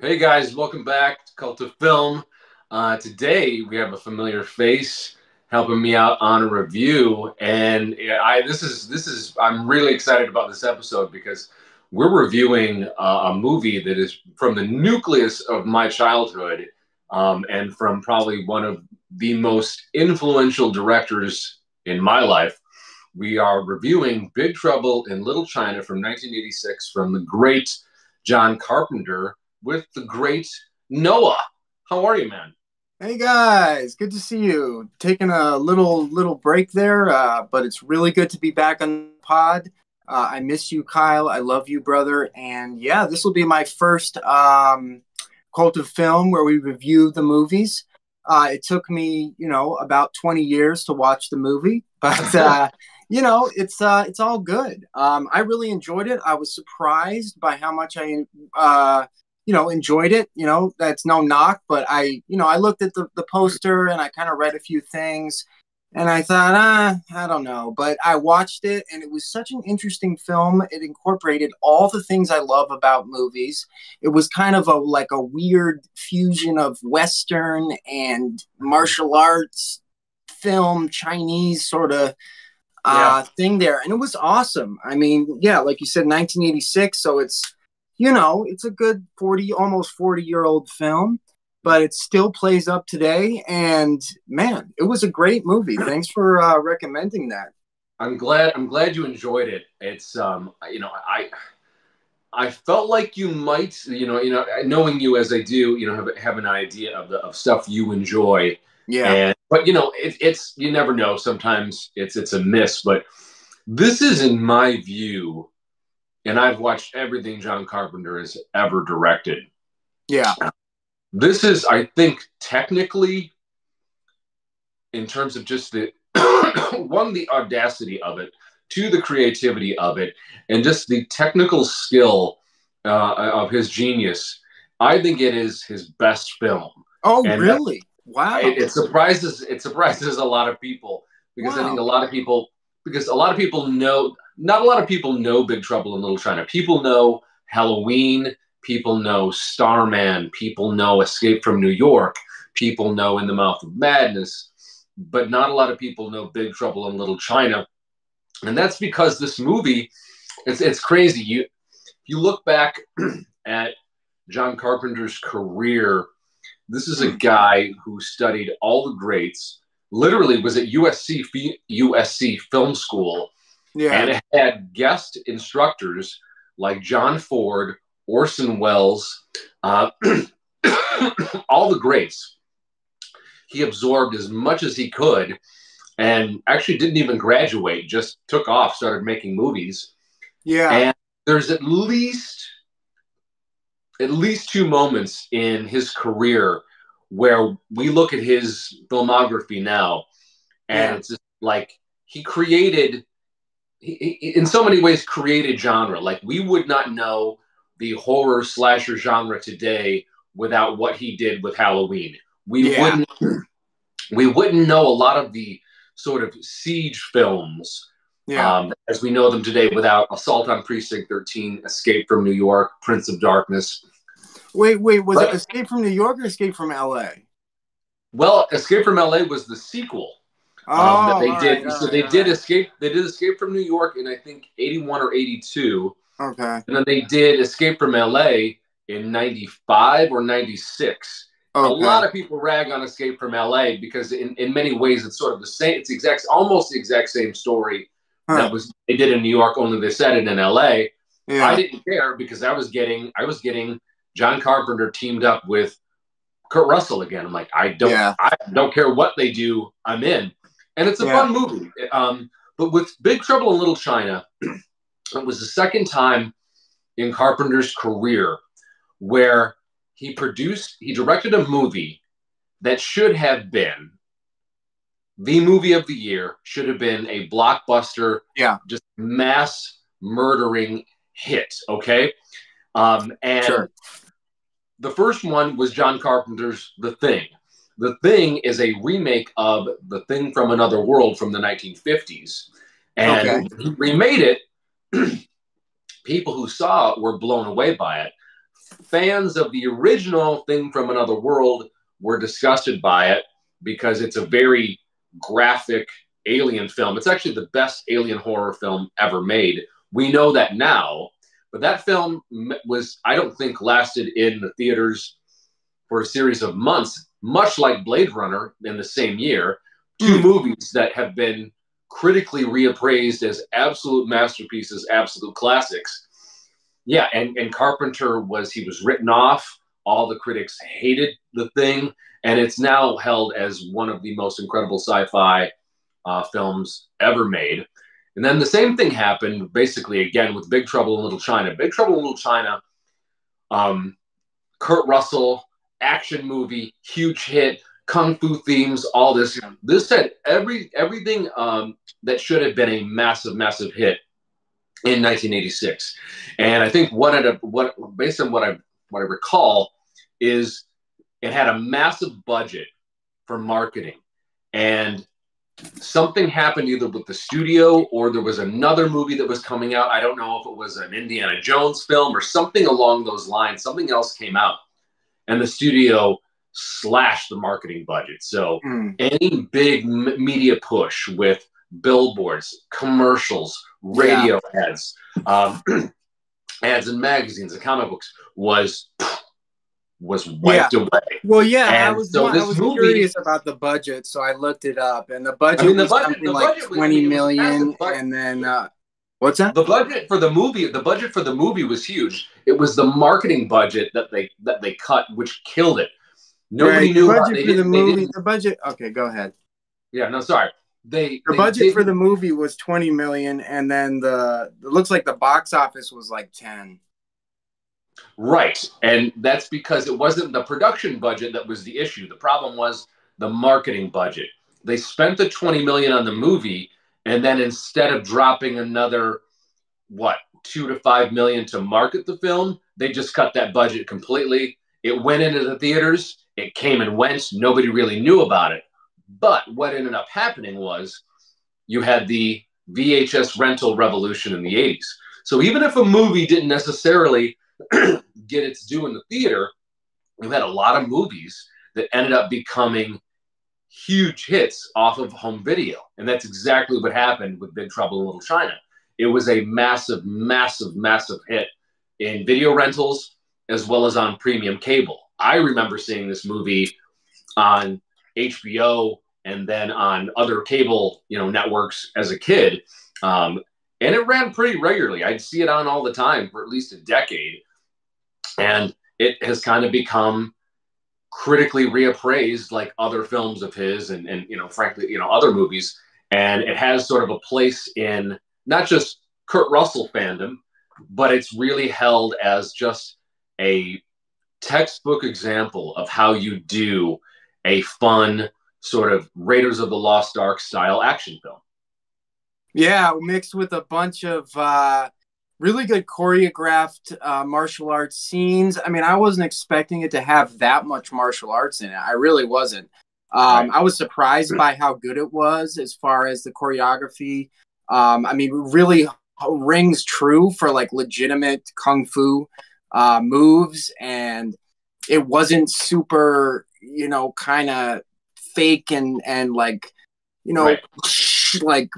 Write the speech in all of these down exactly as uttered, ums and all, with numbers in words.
Hey guys, welcome back to Cult of Film. Uh, today we have a familiar face helping me out on a review, and I this is this is I'm really excited about this episode because we're reviewing uh, a movie that is from the nucleus of my childhood, um, and from probably one of the most influential directors in my life. We are reviewing Big Trouble in Little China from nineteen eighty-six from the great John Carpenter, with the great Noah. How are you, man? Hey guys, good to see you. Taking a little little break there, uh, but it's really good to be back on the pod. Uh, I miss you, Kyle. I love you, brother. And yeah, this will be my first um, Cult of Film where we review the movies. Uh, it took me, you know, about twenty years to watch the movie, but uh, you know, it's uh, it's all good. Um, I really enjoyed it. I was surprised by how much I. Uh, you know, enjoyed it, you know, that's no knock, but I, you know, I looked at the, the poster and I kind of read a few things and I thought, ah, I don't know, but I watched it and it was such an interesting film. It incorporated all the things I love about movies. It was kind of a, like a weird fusion of Western and martial arts film, Chinese sort of uh, yeah. thing there. And it was awesome. I mean, yeah, like you said, nineteen eighty-six. So it's, you know, it's a good forty, almost forty-year-old film, but it still plays up today. And man, it was a great movie. Thanks for uh, recommending that. I'm glad. I'm glad you enjoyed it. It's, um, you know, I, I felt like you might, you know, you know, knowing you as I do, you know, have have an idea of the of stuff you enjoy. Yeah. And, but you know, it, it's you never know. Sometimes it's it's a miss. But this is, in my view. And I've watched everything John Carpenter has ever directed. Yeah. This is, I think, technically, in terms of just the, one, the audacity of it, two, the creativity of it, and just the technical skill uh, of his genius, I think it is his best film. Oh, and really? Wow. It, it surprises it surprises a lot of people because wow. I think a lot of people, because a lot of people know... Not a lot of people know Big Trouble in Little China. People know Halloween. People know Starman. People know Escape from New York. People know In the Mouth of Madness. But not a lot of people know Big Trouble in Little China. And that's because this movie, it's, it's crazy. You, you look back at John Carpenter's career, this is a guy who studied all the greats, literally was at U S C, U S C Film School. Yeah. And it had guest instructors like John Ford, Orson Welles, uh, all the greats. He absorbed as much as he could and actually didn't even graduate, just took off, started making movies. Yeah. And there's at least, at least two moments in his career where we look at his filmography now and yeah. it's just like he created... He, he, in so many ways, created genre. Like, we would not know the horror slasher genre today without what he did with Halloween. We yeah. wouldn't we wouldn't know a lot of the sort of siege films yeah. um, as we know them today without Assault on Precinct thirteen, Escape from New York, Prince of Darkness. Wait, wait, was but, it Escape from New York or Escape from L A? Well, Escape from L A was the sequel. Um, oh, that they did. Right, so right, they right. did escape. They did Escape from New York in I think eighty-one or eighty-two. Okay. And then they did Escape from L A in ninety-five or ninety-six. Okay. A lot of people rag on Escape from L A because in, in many ways it's sort of the same. It's exact, almost the exact same story huh. that was they did in New York. Only they said it in L A. Yeah. I didn't care because I was getting I was getting John Carpenter teamed up with Kurt Russell again. I'm like I don't yeah. I don't care what they do. I'm in. And it's a yeah. fun movie. Um, but with Big Trouble in Little China, it was the second time in Carpenter's career where he produced, he directed a movie that should have been the movie of the year, should have been a blockbuster, yeah. just mass murdering hit, okay? Um, and sure. the first one was John Carpenter's The Thing. The Thing is a remake of The Thing from Another World from the nineteen fifties. And okay. when he remade it, people who saw it were blown away by it. fans of the original Thing from Another World were disgusted by it because it's a very graphic alien film. It's actually the best alien horror film ever made. We know that now, but that film was, I don't think, lasted in the theaters for a series of months, much like Blade Runner in the same year, two movies that have been critically reappraised as absolute masterpieces, absolute classics. Yeah, and, and Carpenter was, he was written off. All the critics hated The Thing, and it's now held as one of the most incredible sci-fi uh, films ever made. And then the same thing happened, basically, again, with Big Trouble in Little China. Big Trouble in Little China, um, Kurt Russell, action movie, huge hit, kung fu themes, all this. This had every everything um, that should have been a massive, massive hit in nineteen eighty-six. And I think what it, what based on what I what I recall is it had a massive budget for marketing, and something happened either with the studio or there was another movie that was coming out. I don't know if it was an Indiana Jones film or something along those lines. Something else came out, and the studio slashed the marketing budget. So mm. any big m media push with billboards, commercials, radio yeah. ads, um, ads in magazines and comic books was was wiped yeah. away. Well, yeah, and I was, so I was movie, curious about the budget, so I looked it up, and the budget I mean, the was budget, something the like budget twenty was, million, the and then uh, what's that? The budget for the movie, the budget for the movie was huge. It was the marketing budget that they that they cut, which killed it. Nobody right. knew budget they for the movie. The budget. Okay, go ahead. Yeah, no, sorry. They the they, budget they, for the movie was twenty million, and then the it looks like the box office was like ten. Right, and that's because it wasn't the production budget that was the issue. The problem was the marketing budget. They spent the twenty million on the movie, and then instead of dropping another what two to five million to market the film, they just cut that budget completely. It went into the theaters. It came and went. Nobody really knew about it. But what ended up happening was you had the V H S rental revolution in the eighties. So even if a movie didn't necessarily get its due in the theater, you had a lot of movies that ended up becoming huge hits off of home video. And that's exactly what happened with Big Trouble in Little China. It was a massive, massive, massive hit in video rentals as well as on premium cable. I remember seeing this movie on H B O and then on other cable, you know, networks as a kid. Um, and it ran pretty regularly. I'd see it on all the time for at least a decade. And it has kind of become critically reappraised like other films of his and, and, you know, frankly, you know, other movies. And it has sort of a place in not just Kurt Russell fandom, but it's really held as just a textbook example of how you do a fun sort of Raiders of the Lost Ark style action film. Yeah, mixed with a bunch of uh, really good choreographed uh, martial arts scenes. I mean, I wasn't expecting it to have that much martial arts in it. I really wasn't. Um, right. I was surprised by how good it was as far as the choreography. Um, I mean, really rings true for like legitimate kung fu uh, moves, and it wasn't super, you know, kind of fake and, and like, you know, right. like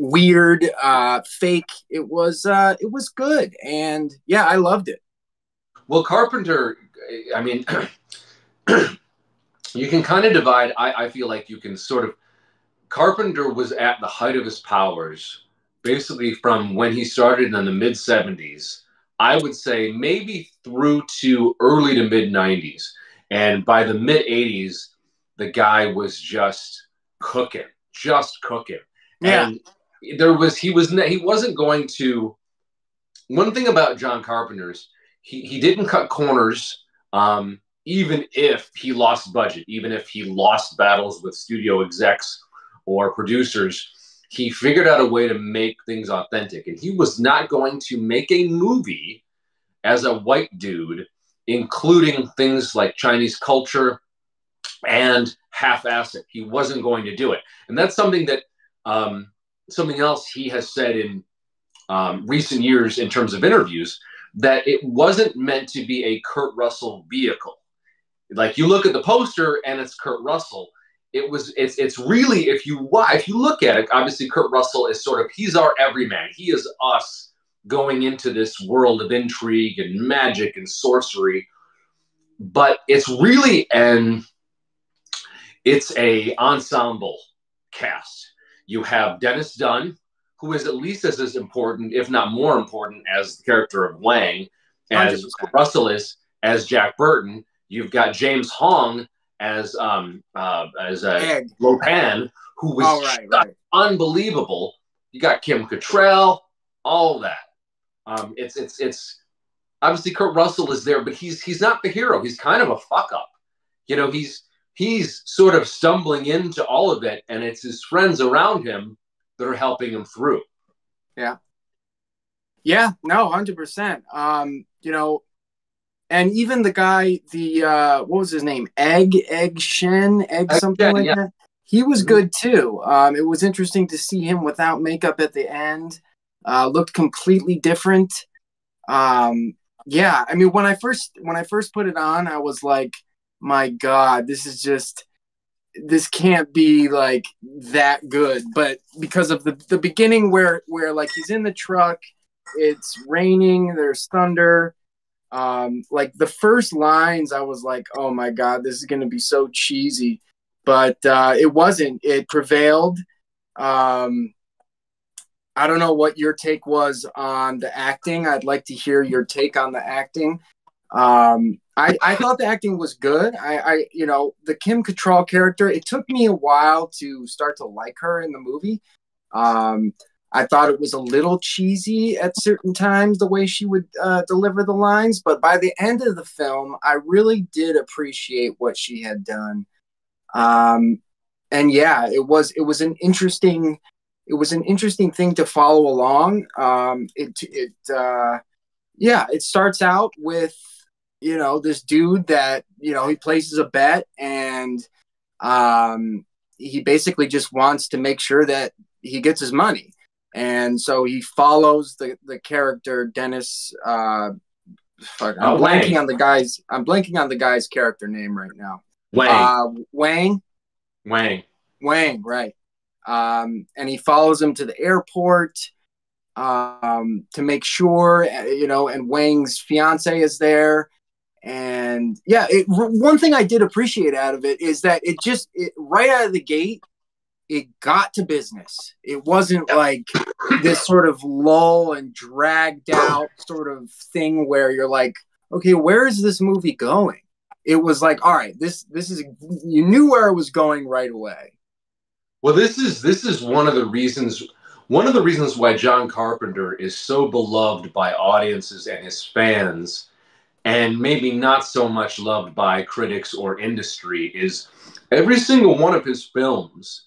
weird, uh, fake. It was, uh, it was good. And yeah, I loved it. Well, Carpenter, I mean, you can kind of divide. I, I feel like you can sort of, Carpenter was at the height of his powers, basically from when he started in the mid seventies, I would say maybe through to early to mid nineties. And by the mid-eighties, the guy was just cooking, just cooking. Yeah. And there was, he, was, he wasn't going to, one thing about John Carpenter's, he, he didn't cut corners, um, even if he lost budget, even if he lost battles with studio execs or producers. He figured out a way to make things authentic. And he was not going to make a movie as a white dude including things like Chinese culture and half-assed it. He wasn't going to do it. And that's something that, um, something else he has said in um, recent years in terms of interviews, that it wasn't meant to be a Kurt Russell vehicle. Like, you look at the poster and it's Kurt Russell. It was, it's, it's really, if you, if you look at it, obviously Kurt Russell is sort of, he's our everyman. He is us going into this world of intrigue and magic and sorcery. But it's really an, it's a ensemble cast. You have Dennis Dunn, who is at least as, as important, if not more important, as the character of Wang, as Kurt Russell is, as Jack Burton. You've got James Hong as um uh, as uh, Lo Pan, who was oh, right, right. unbelievable. You got Kim Cattrall, all that. Um, it's it's it's obviously Kurt Russell is there, but he's he's not the hero. He's kind of a fuck up, you know. He's he's sort of stumbling into all of it, and it's his friends around him that are helping him through. Yeah, yeah, no, one hundred percent. Um, you know. And even the guy, the, uh, what was his name? Egg, Egg Shen, Egg something Egg Shen, like yeah. that. He was good too. Um, it was interesting to see him without makeup at the end. Uh, looked completely different. Um, yeah, I mean, when I first, when I first put it on, I was like, my God, this is just, this can't be like that good. But because of the, the beginning where, where like he's in the truck, it's raining, there's thunder. Um, like the first lines, I was like, oh my God, this is going to be so cheesy, but, uh, it wasn't, it prevailed. Um, I don't know what your take was on the acting. I'd like to hear your take on the acting. Um, I, I thought the acting was good. I, I, you know, the Kim Cattrall character, it took me a while to start to like her in the movie. Um, I thought it was a little cheesy at certain times, the way she would uh, deliver the lines. But by the end of the film, I really did appreciate what she had done. Um, and yeah, it was it was an interesting it was an interesting thing to follow along. Um, it it uh, yeah, it starts out with, you know, this dude that, you know, he places a bet, and um, he basically just wants to make sure that he gets his money. And so he follows the, the character Dennis. Uh, fuck, I'm oh, blanking Wang. on the guy's. I'm blanking on the guy's character name right now. Wang. Uh, Wang. Wang. Wang. Right. Um, and he follows him to the airport um, to make sure, you know. And Wang's fiance is there. And yeah, it, one thing I did appreciate out of it is that it just it, right out of the gate, it got to business. It wasn't like this sort of lull and dragged out sort of thing where you're like, okay, where is this movie going? It was like, all right, this, this is, you knew where it was going right away. Well, this is, this is one of the reasons, one of the reasons why John Carpenter is so beloved by audiences and his fans, and maybe not so much loved by critics or industry, is every single one of his films,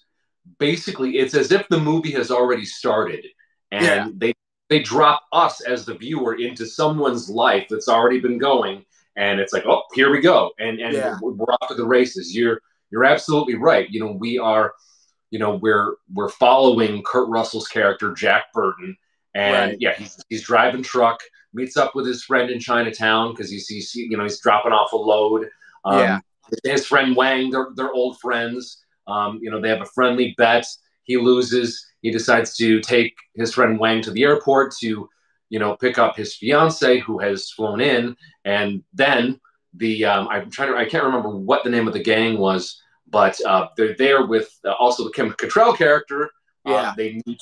basically, it's as if the movie has already started, and yeah. they they drop us as the viewer into someone's life that's already been going, and it's like, oh, here we go, and and yeah. we're off to the races. You're you're absolutely right. You know, we are, you know, we're we're following Kurt Russell's character Jack Burton, and right. yeah, he's he's driving truck, meets up with his friend in Chinatown because he's, he's you know he's dropping off a load. Um, yeah, his friend Wang, they're they're old friends. Um, you know, they have a friendly bet. He loses. He decides to take his friend Wang to the airport to, you know, pick up his fiance who has flown in. And then the um, I'm trying to I can't remember what the name of the gang was, but uh, they're there with uh, also the Kim Cattrall character. Yeah, uh, they meet,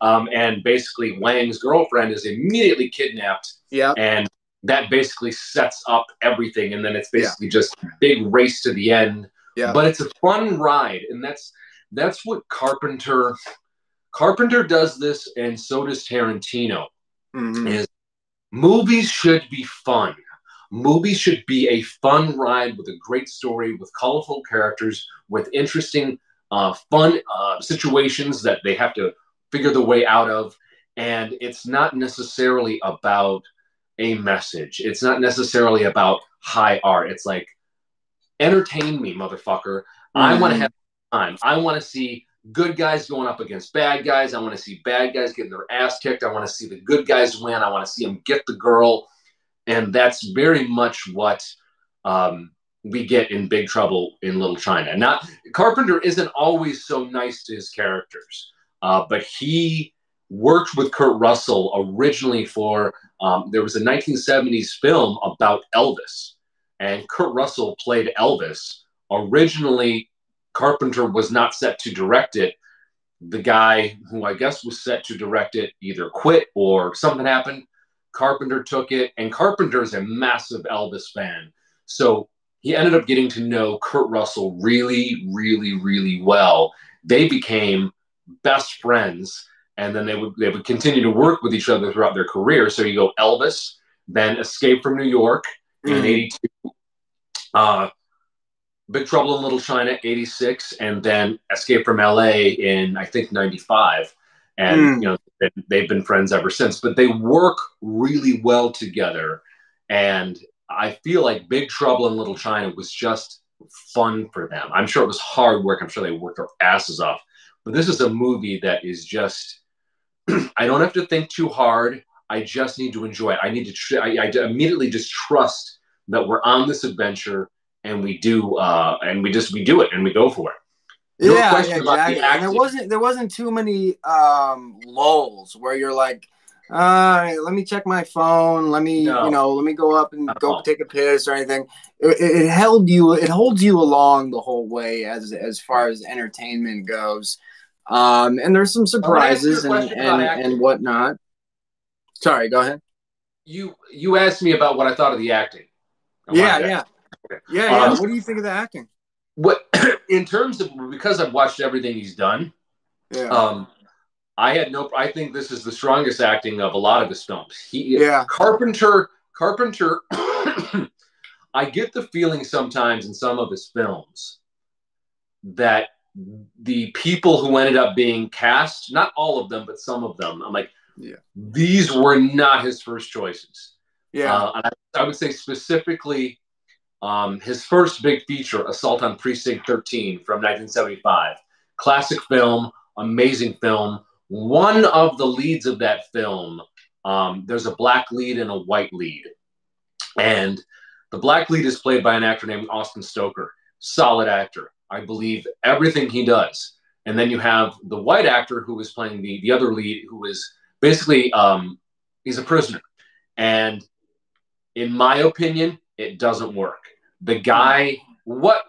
um, and basically Wang's girlfriend is immediately kidnapped. Yeah, and that basically sets up everything, and then it's basically yeah. just a big race to the end. Yeah. But it's a fun ride, and that's that's what Carpenter Carpenter does this, and so does Tarantino. Mm-hmm. Is movies should be fun. Movies should be a fun ride with a great story, with colorful characters, with interesting, uh, fun uh, situations that they have to figure the way out of. And it's not necessarily about a message. It's not necessarily about high art. It's like, entertain me, motherfucker. Mm-hmm. I want to have time. I want to see good guys going up against bad guys. I want to see bad guys getting their ass kicked. I want to see the good guys win. I want to see them get the girl. And that's very much what um, we get in Big Trouble in Little China. Now, Carpenter isn't always so nice to his characters, uh, but he worked with Kurt Russell originally for, um, there was a nineteen seventies film about Elvis, and Kurt Russell played Elvis. Originally, Carpenter was not set to direct it. The guy who I guess was set to direct it either quit or something happened. Carpenter took it, and Carpenter is a massive Elvis fan. So he ended up getting to know Kurt Russell really, really, really well. They became best friends, and then they would, they would continue to work with each other throughout their career. So you go Elvis, then Escape from New York mm-hmm. in eighty-two, uh, Big Trouble in Little China, eighty-six, and then Escape from L A in, I think, ninety-five. And, mm. you know, they've been friends ever since. But they work really well together. And I feel like Big Trouble in Little China was just fun for them. I'm sure it was hard work. I'm sure they worked their asses off. But this is a movie that is just, I don't have to think too hard. I just need to enjoy it. I need to, tr I, I immediately just trust that we're on this adventure. And we do, uh, and we just we do it, and we go for it. No yeah, question yeah, exactly. About the and there wasn't there wasn't too many um, lulls where you're like, all right, let me check my phone, let me no. you know, let me go up and Not go take a piss or anything. It, it held you, it holds you along the whole way as as far as entertainment goes. Um, and there's some surprises and and, and whatnot. Sorry, go ahead. You you asked me about what I thought of the acting. I yeah, yeah. Acting. Yeah, yeah. Um, what do you think of the acting? What, in terms of, because I've watched everything he's done, yeah. um, I had no. I think this is the strongest acting of a lot of his films. He, yeah. Carpenter, Carpenter. I get the feeling sometimes in some of his films that the people who ended up being cast, not all of them, but some of them, I'm like, yeah, these were not his first choices. Yeah, uh, and I, I would say specifically. Um, his first big feature, Assault on Precinct thirteen from nineteen seventy-five. Classic film, amazing film. One of the leads of that film, um, there's a black lead and a white lead. And the black lead is played by an actor named Austin Stoker. Solid actor. I believe everything he does. And then you have the white actor who is playing the, the other lead, who is basically, um, he's a prisoner. And in my opinion, it doesn't work. The guy, what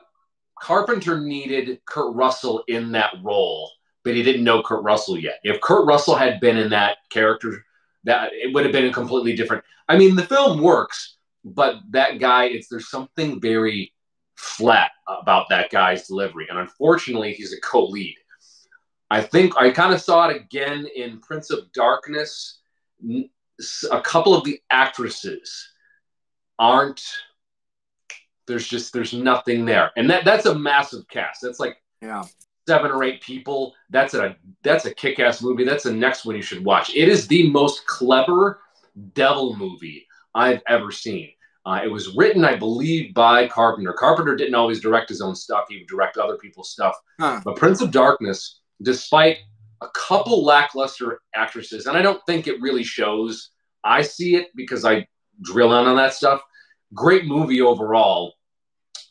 Carpenter needed Kurt Russell in that role, but he didn't know Kurt Russell yet. If Kurt Russell had been in that character, that it would have been a completely different. I mean, the film works, but that guy, it's, there's something very flat about that guy's delivery. And unfortunately, he's a co-lead. I think I kind of saw it again in Prince of Darkness. A couple of the actresses aren't, there's just, there's nothing there. And that that's a massive cast. That's like yeah. seven or eight people. That's a, that's a kick-ass movie. That's the next one you should watch. It is the most clever devil movie I've ever seen. Uh, it was written, I believe, by Carpenter. Carpenter didn't always direct his own stuff. He would direct other people's stuff. Huh. But Prince of Darkness, despite a couple lackluster actresses, and I don't think it really shows. I see it because I drill in on that stuff. Great movie overall.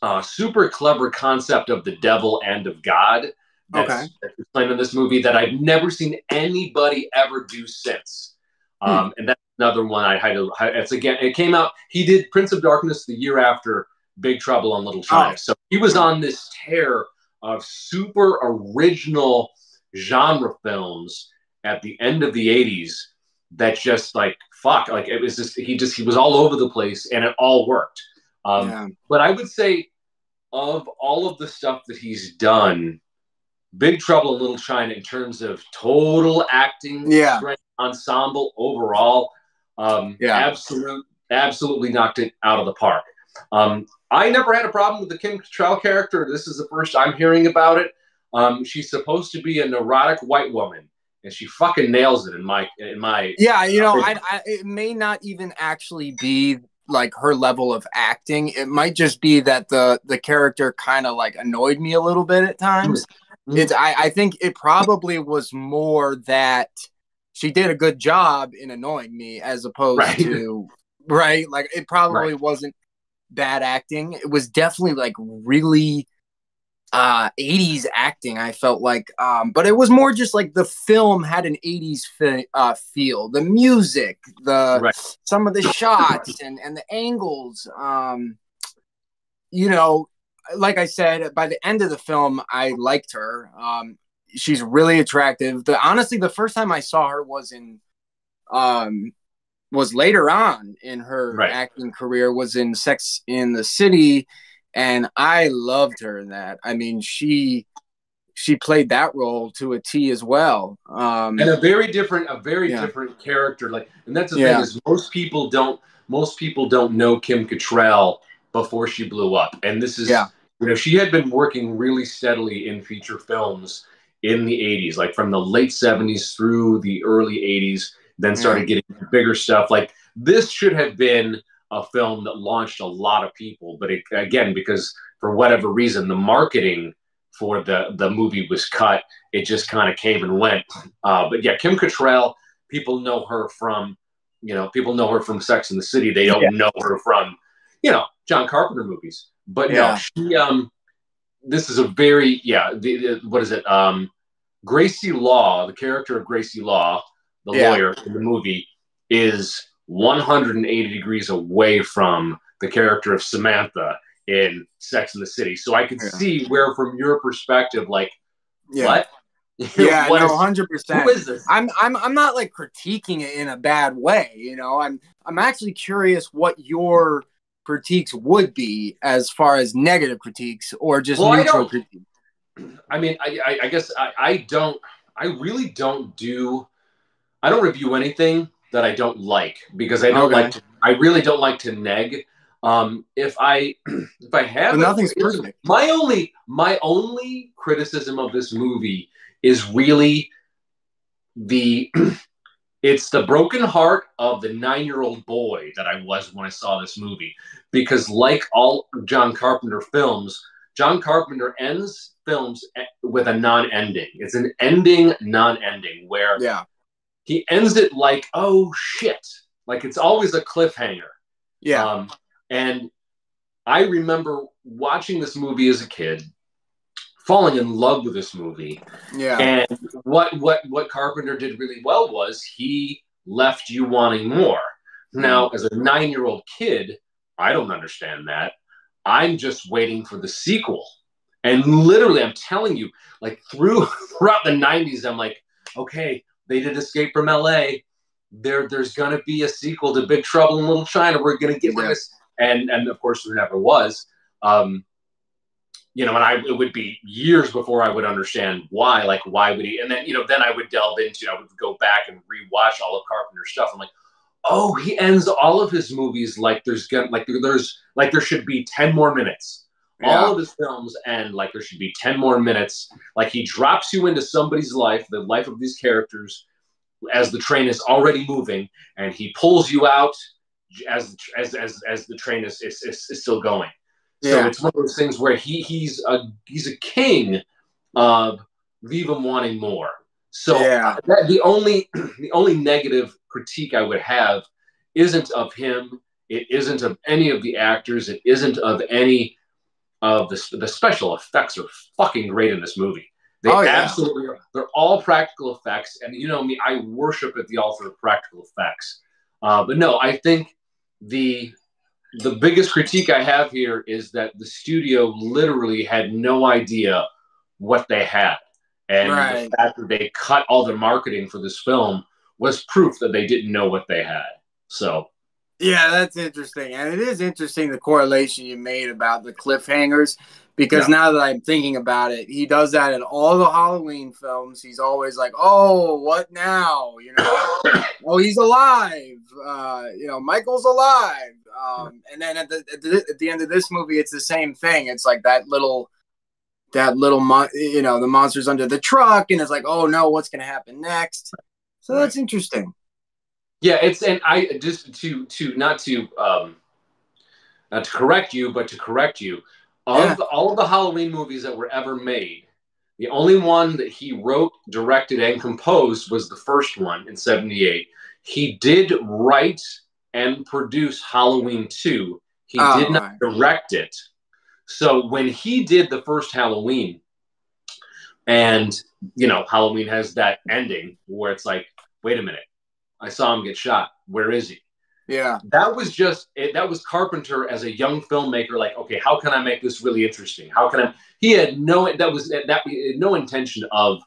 Uh, super clever concept of the devil and of God that's, okay. that's explained in this movie that I've never seen anybody ever do since. Um, hmm. And that's another one I had to, it's again, it came out, he did Prince of Darkness the year after Big Trouble in Little China. Oh. So he was on this tear of super original genre films at the end of the eighties that just like, fuck, like it was just, he just, he was all over the place and it all worked. Um, yeah. But I would say of all of the stuff that he's done, Big Trouble in Little China in terms of total acting, yeah. strength, ensemble overall, um, yeah. absolute, absolutely knocked it out of the park. Um, I never had a problem with the Kim Cattrall character. This is the first I'm hearing about it. Um, she's supposed to be a neurotic white woman. And she fucking nails it in my in my yeah you know I, I it may not even actually be like her level of acting. It might just be that the the character kind of like annoyed me a little bit at times. Mm-hmm. It's I I think it probably was more that she did a good job in annoying me as opposed right. to right? Like, it probably right. wasn't bad acting. It was definitely like really uh eighties acting, I felt like, um but it was more just like the film had an eighties fe uh feel, the music, the right. some of the shots and and the angles, um you know, like I said, by the end of the film I liked her. Um she's really attractive. The honestly the first time I saw her was in um was later on in her right. acting career, was in Sex in the City. And I loved her in that. I mean, she she played that role to a T as well. Um, and a very different, a very yeah. different character. Like, and that's the yeah. thing, is most people don't most people don't know Kim Cattrall before she blew up. And this is, yeah. you know, she had been working really steadily in feature films in the eighties, like from the late seventies through the early eighties. Then started getting bigger stuff. Like, this should have been a film that launched a lot of people, but it, again, because for whatever reason, the marketing for the, the movie was cut. It just kind of came and went. Uh, but yeah, Kim Cattrall, people know her from, you know, people know her from Sex and the City. They don't yeah. know her from, you know, John Carpenter movies. But yeah. no, she, um, this is a very, yeah, the, the, what is it? Um, Gracie Law, the character of Gracie Law, the yeah. lawyer in the movie, is one hundred eighty degrees away from the character of Samantha in Sex and the City. So I can yeah. see where, from your perspective, like, yeah. what? Yeah, what no, is, one hundred percent. Who is this? I'm, I'm, I'm not, like, critiquing it in a bad way, you know? I'm, I'm actually curious what your critiques would be as far as negative critiques or just well, neutral I critiques. I mean, I, I, I guess I, I don't, I really don't do... I don't review anything that I don't like, because I don't okay. like. To, I really don't like to neg. Um, if I if I have nothing's perfect. My only my only criticism of this movie is really the it's the broken heart of the nine-year-old boy that I was when I saw this movie, because like all John Carpenter films, John Carpenter ends films with a non-ending. It's an ending non-ending where yeah. he ends it like, oh, shit. Like, it's always a cliffhanger. Yeah. Um, and I remember watching this movie as a kid, falling in love with this movie. Yeah. And what, what, what Carpenter did really well was he left you wanting more. Now, as a nine-year-old kid, I don't understand that. I'm just waiting for the sequel. And literally, I'm telling you, like, through throughout the nineties, I'm like, okay, they did Escape from L A. There, there's going to be a sequel to Big Trouble in Little China. We're going to get rid of this. And, and of course, there never was. Um, you know, and I, it would be years before I would understand why. Like, why would he? And then, you know, then I would delve into, I would go back and rewatch all of Carpenter's stuff. I'm like, oh, he ends all of his movies like there's gonna, like there's like there should be ten more minutes. Yeah. All of his films end like there should be ten more minutes. Like, he drops you into somebody's life, the life of these characters, as the train is already moving, and he pulls you out as as as, as the train is, is, is still going. Yeah. So it's one of those things where he he's a he's a king of leave him wanting more. So yeah. that, the only the only negative critique I would have isn't of him. It isn't of any of the actors. It isn't of any. Of the, the special effects are fucking great in this movie. They oh, yeah. absolutely are. They're all practical effects. And you know me, I worship at the altar of practical effects. Uh, but no, I think the, the biggest critique I have here is that the studio literally had no idea what they had. And right. the fact that they cut all their marketing for this film was proof that they didn't know what they had. So... yeah, that's interesting. And it is interesting, the correlation you made about the cliffhangers, because yeah. now that I'm thinking about it, he does that in all the Halloween films. He's always like, oh, what now? You know, oh, he's alive. Uh, you know, Michael's alive. Um, and then at the, at the at the end of this movie, it's the same thing. It's like that little, that little, mon you know, the monster's under the truck. And it's like, oh, no, what's going to happen next? So that's interesting. Yeah, it's and I just to to not to um, not to correct you, but to correct you, all yeah. of the, all of the Halloween movies that were ever made, the only one that he wrote, directed, and composed was the first one in seventy-eight. He did write and produce Halloween two. He oh, did not direct it. So when he did the first Halloween, and, you know, Halloween has that ending where it's like, wait a minute, I saw him get shot. Where is he? Yeah. That was just, it, that was Carpenter as a young filmmaker, like, okay, how can I make this really interesting? How can I, he had no, that was, that no intention of,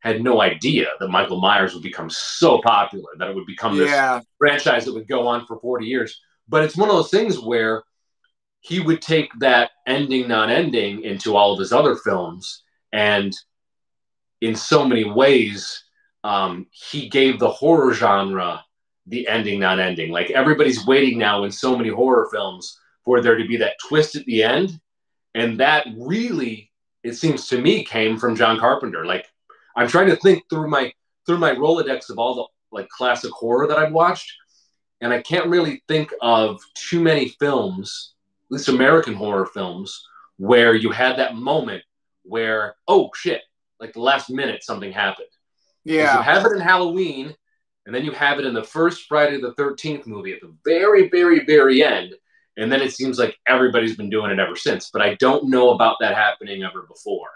had no idea that Michael Myers would become so popular, that it would become this yeah. franchise that would go on for forty years. But it's one of those things where he would take that ending, non-ending into all of his other films. And in so many ways, um, he gave the horror genre the ending, non-ending. Like, everybody's waiting now in so many horror films for there to be that twist at the end. And that really, it seems to me, came from John Carpenter. Like, I'm trying to think through my through my Rolodex of all the like classic horror that I've watched, and I can't really think of too many films, at least American horror films, where you had that moment where, oh shit, like the last minute something happened. Yeah. You have it in Halloween, and then you have it in the first Friday the thirteenth movie at the very, very, very end, and then it seems like everybody's been doing it ever since. But I don't know about that happening ever before.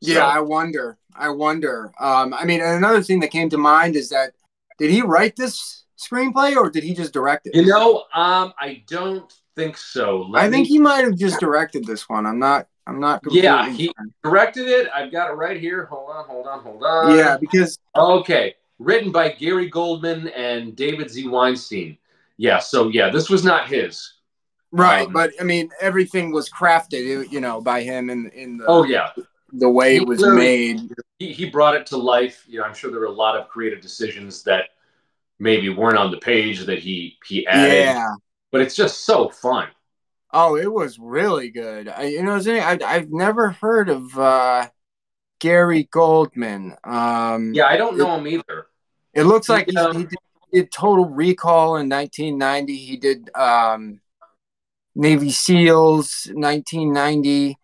Yeah, so. I wonder. I wonder. Um, I mean, another thing that came to mind is that, did he write this screenplay or did he just direct it? You know, um, I don't think so. Let I me... think he might have just directed this one. I'm not. I'm not. Completely yeah, he concerned. directed it. I've got it right here. Hold on. Hold on. Hold on. Yeah, because okay, written by Gary Goldman and David Z. Weinstein. Yeah. So yeah, this was not his. Right, um, but I mean, everything was crafted, you know, by him in in the. Oh yeah. The way it was made. He, he brought it to life. You know, I'm sure there were a lot of creative decisions that maybe weren't on the page that he, he added. Yeah. But it's just so fun. Oh, it was really good. I, you know, I, I've never heard of uh, Gary Goldman. Um, yeah, I don't know it, him either. It looks like yeah. he, he did, did Total Recall in nineteen ninety. He did um, Navy SEALs nineteen ninety.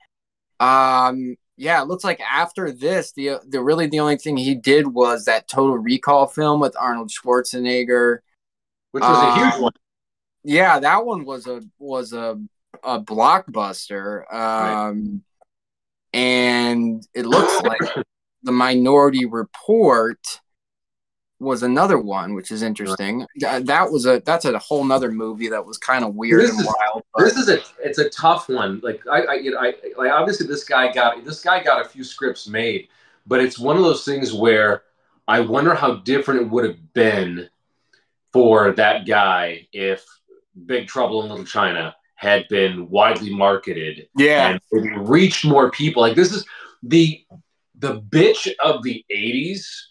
Um, Yeah, it looks like after this, the the really the only thing he did was that Total Recall film with Arnold Schwarzenegger, which was uh, a huge one. Yeah, that one was a was a a blockbuster, um, right. And it looks like the Minority Report was another one, which is interesting. Right. That was a that's a whole nother movie that was kind of weird this and is, wild. But. This is a it's a tough one. Like I, I, you know, I, like obviously this guy got this guy got a few scripts made, but it's one of those things where I wonder how different it would have been for that guy if Big Trouble in Little China had been widely marketed, yeah, and reached more people. Like this is the the bitch of the eighties.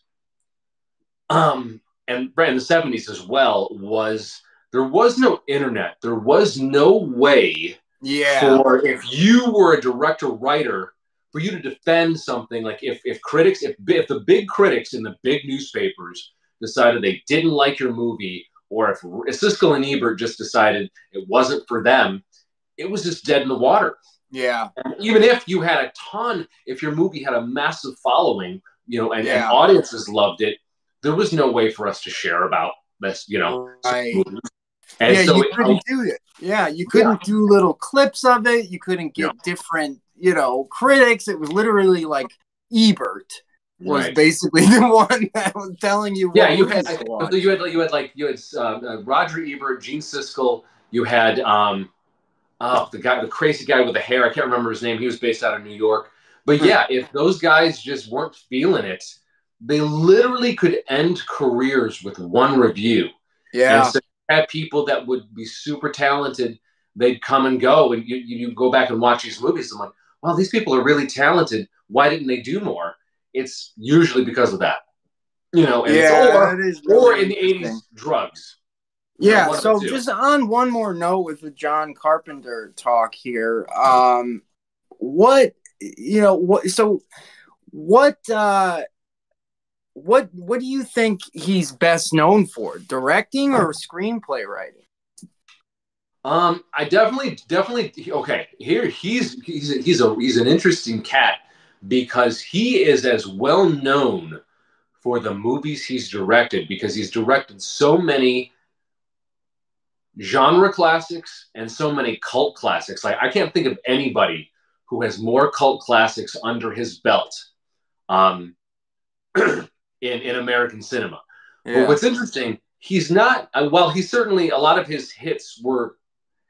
Um, and in the seventies as well, was there was no internet. There was no way yeah. for if you were a director writer for you to defend something. Like if, if critics, if, if the big critics in the big newspapers decided they didn't like your movie, or if Siskel and Ebert just decided it wasn't for them, it was just dead in the water. Yeah. And even if you had a ton, if your movie had a massive following, you know, and, yeah. and audiences loved it, there was no way for us to share about this, you know. Right. And yeah, so you it, couldn't I, do it. Yeah, you couldn't yeah. do little clips of it. You couldn't get yeah. different, you know, critics. It was literally like Ebert was right. basically the one that was telling you. What yeah, you had, I, you had you had like you had uh, Roger Ebert, Gene Siskel. You had um, oh, the guy, the crazy guy with the hair. I can't remember his name. He was based out of New York. But yeah, if those guys just weren't feeling it. They literally could end careers with one review. Yeah. And so you had people that would be super talented. They'd come and go. And you, you go back and watch these movies. I'm like, wow, these people are really talented. Why didn't they do more? It's usually because of that. You know, and yeah, it's, or, is really or in the eighties, drugs. Yeah, so just on one more note with the John Carpenter talk here. Um, what, you know, what, so what, uh, What what do you think he's best known for? Directing or screenplay writing? Um, I definitely definitely okay. Here he's he's a, he's a he's an interesting cat because he is as well known for the movies he's directed because he's directed so many genre classics and so many cult classics. Like, I can't think of anybody who has more cult classics under his belt um, in, in American cinema. Yeah. But what's interesting, he's not, uh, well, he certainly, a lot of his hits were,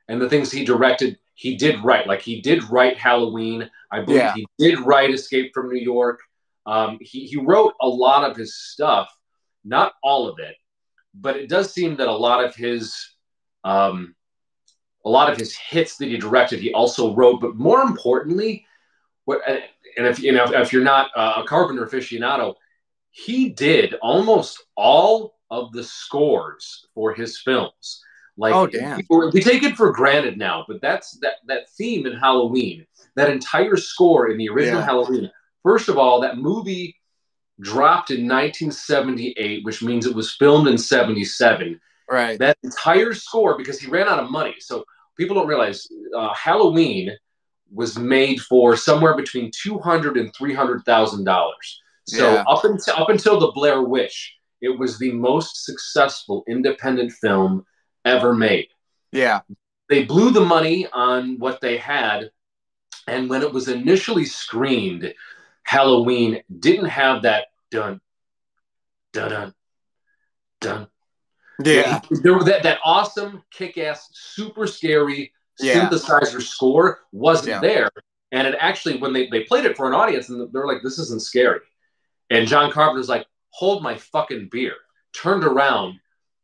and the things he directed, he did write. Like, he did write Halloween. I believe yeah. he did write Escape from New York. Um, he, he wrote a lot of his stuff, not all of it, but it does seem that a lot of his, um, a lot of his hits that he directed, he also wrote. But more importantly, what, and if you know, if you're not a Carpenter aficionado, he did almost all of the scores for his films. Like, oh, damn. We, we take it for granted now, but that's that that theme in Halloween, that entire score in the original yeah. Halloween. First of all, that movie dropped in nineteen seventy-eight, which means it was filmed in seventy-seven. Right. That entire score, because he ran out of money. So people don't realize uh, Halloween was made for somewhere between two hundred thousand dollars and three hundred thousand dollars. So yeah. up, until, up until The Blair Witch, it was the most successful independent film ever made. Yeah. They blew the money on what they had. And when it was initially screened, Halloween didn't have that dun, dun, dun, dun. Yeah. There was that, that awesome, kick-ass, super scary yeah. synthesizer score wasn't yeah. there. And it actually, when they, they played it for an audience, and they're like, this isn't scary. And John Carpenter's like, hold my fucking beer. Turned around,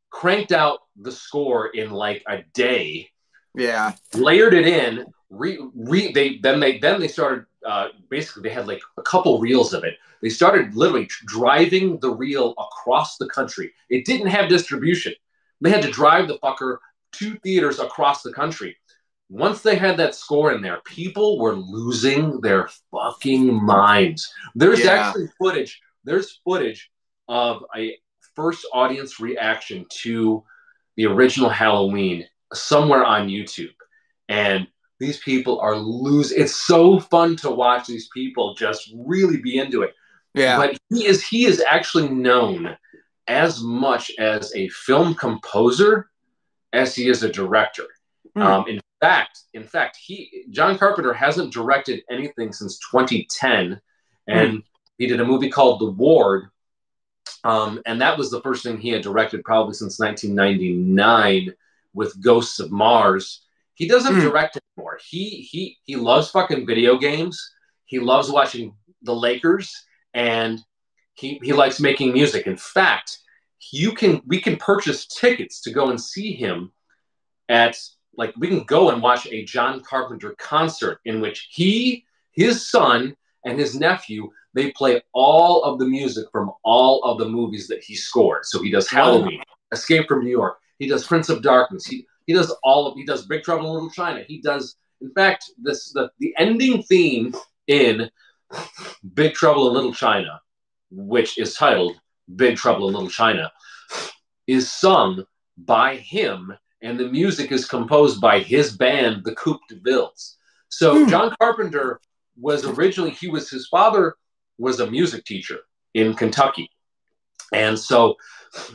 cranked out the score in like a day. Yeah. Layered it in. Re, re, they then they then they started uh, basically they had like a couple reels of it. They started literally driving the reel across the country. It didn't have distribution. They had to drive the fucker to theaters across the country. Once they had that score in there, people were losing their fucking minds. There's yeah. actually footage. There's footage of a first audience reaction to the original Halloween somewhere on YouTube, and these people are losing. It's so fun to watch these people just really be into it. Yeah. But he is he is actually known as much as a film composer as he is a director. Mm. Um, in fact, in fact, he John Carpenter hasn't directed anything since twenty ten, and mm. he did a movie called The Ward, um, and that was the first thing he had directed probably since nineteen ninety-nine with Ghosts of Mars. He doesn't mm. direct anymore. He he he loves fucking video games. He loves watching the Lakers, and he he likes making music. In fact, you can we can purchase tickets to go and see him at like we can go and watch a John Carpenter concert in which he, his son, and his nephew, they play all of the music from all of the movies that he scored. So he does Halloween, Escape from New York. He does Prince of Darkness. He He does all of. He does Big Trouble in Little China. He does. In fact, this the the ending theme in Big Trouble in Little China, which is titled Big Trouble in Little China, is sung by him, and the music is composed by his band, the Coupe de Villes. So hmm. John Carpenter was originally he was his father was a music teacher in Kentucky, and so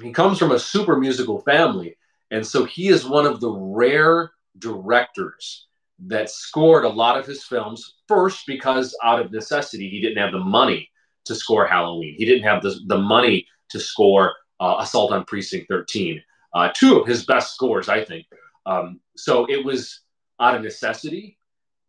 he comes from a super musical family. And so he is one of the rare directors that scored a lot of his films, first because out of necessity, he didn't have the money to score Halloween. He didn't have the, the money to score uh, Assault on Precinct thirteen, uh, two of his best scores, I think. Um, so it was out of necessity.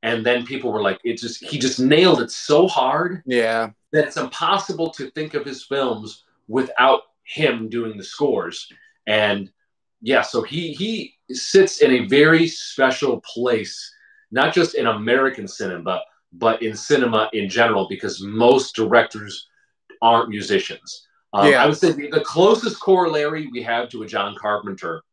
And then people were like, it just he just nailed it so hard yeah. that it's impossible to think of his films without him doing the scores. And yeah, so he he sits in a very special place, not just in American cinema, but in cinema in general, because most directors aren't musicians. Um, yeah. I would say the closest corollary we have to a John Carpenter